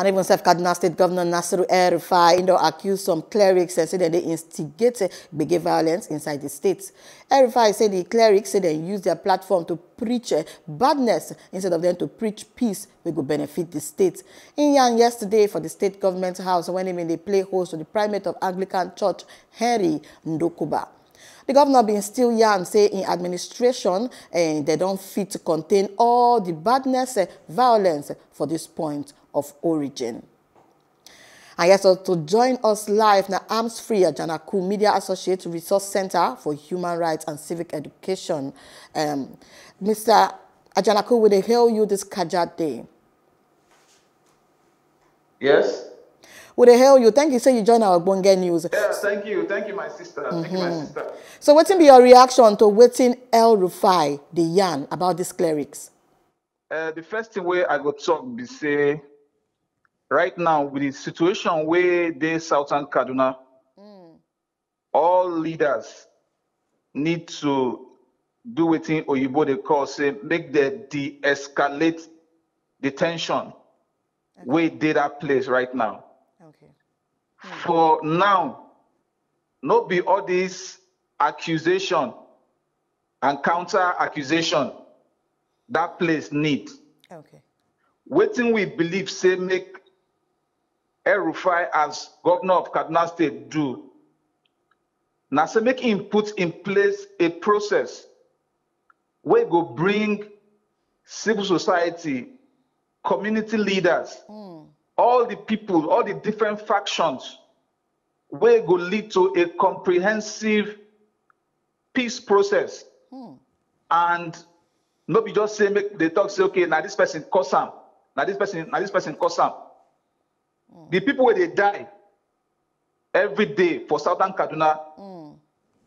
And even self Kaduna State Governor Nasiru El-Rufai accused some clerics and said that they instigated gbege violence inside the state. El-Rufai said the clerics said they used their platform to preach badness instead of them to preach peace, which would benefit the state. In Yan yesterday for the state government house, when even they play host to the primate of Anglican Church, Henry Ndokuba. The governor been still yarn, say in administration they don't fit to contain all the badness, violence for this point of origin. And yes, so to join us live na ArmsFree Ajanaku Media Associate Resource Center for Human Rights and Civic Education. Mr. Ajanaku, will they hail you this Kajat Day? Yes. Would they hail you? Thank you. Say you join our Bonga News. Yeah, thank you. Thank you, my sister. Thank you, my sister. So what's be your reaction to waiting El-Rufai, the yarn, about these clerics? The first thing where I go talk be say, right now, with the situation where they Southern Kaduna, all leaders need to do waiting Oyibo they call, say, make them de-escalate the tension where they that place right now. For now, not be all this accusation and counter accusation that place need. Okay. Waiting we believe say make El-Rufai as governor of Kaduna State do. Now say make him put in place a process where go bring civil society, community leaders. All the people, all the different factions, will go lead to a comprehensive peace process. And nobody just say, make they talk, say, okay, now this person cause harm. Now this person cause harm. The people where they die every day for Southern Kaduna,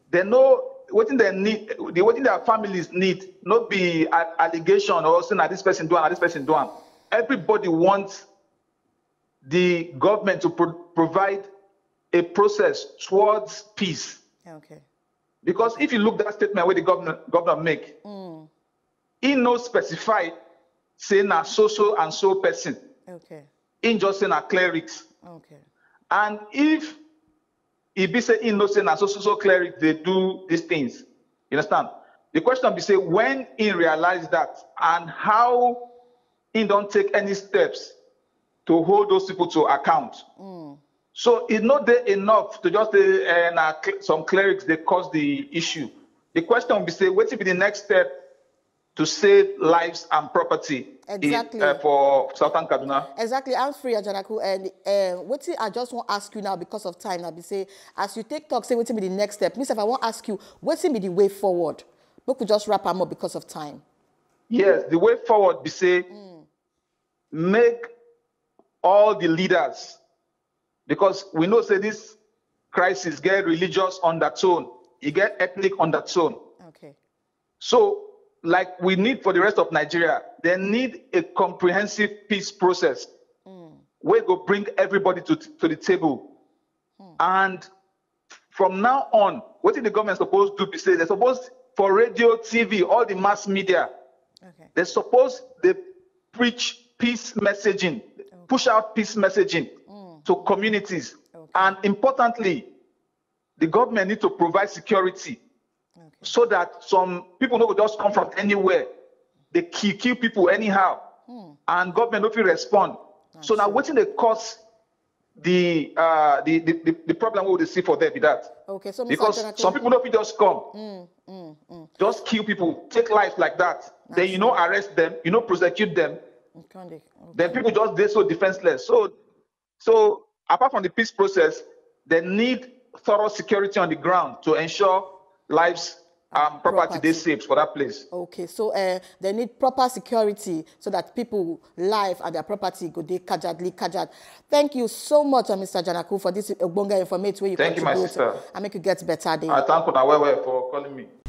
they know what they need, what their families need, not be an allegation or saying that this person do, now this person do. Everybody wants the government to provide a process towards peace. Okay. Because if you look at that statement where the governor make, he no specify saying a so and so person. Okay. In just saying a clerics. Okay. And if he be saying he no saying a so cleric, they do these things. You understand? The question be say when he realize that and how he don't take any steps to hold those people to account. So it's not there enough to just some clerics they cause the issue. The question will be say, what will be the next step to save lives and property for Southern Kaduna? Exactly. I'm free, Ajanaku. And what I just want to ask you now because of time, I'll be say, as you take talk, say what will be the next step. Mister, I want to ask you, what will be the way forward? But we just wrap them up because of time. Yes, the way forward be say make all the leaders, because we know say this crisis get religious undertone, you get ethnic undertone. Okay. So, like we need for the rest of Nigeria, they need a comprehensive peace process. We go bring everybody to the table, and from now on, what is the government supposed to be saying? They're supposed for radio, TV, all the mass media. Okay. They're supposed they preach peace messaging. Push out peace messaging to communities. Okay. And importantly, the government needs to provide security so that some people don't just come from anywhere. They kill people anyhow, and government don't respond. That's so now what in the cause the problem we will see for there be that. Okay, so because some people don't just come. Just kill people, take life like that. That's then you know arrest them, you know prosecute them. Okay. Then people just they're so defenseless. So apart from the peace process, they need thorough security on the ground to ensure lives and property they safe for that place. Okay, so they need proper security so that people life and their property go they kajat. Thank you so much, Mr. Ajanaku, for this Bonga information where you thank you, my sister. I make you get better. I thank you for calling me.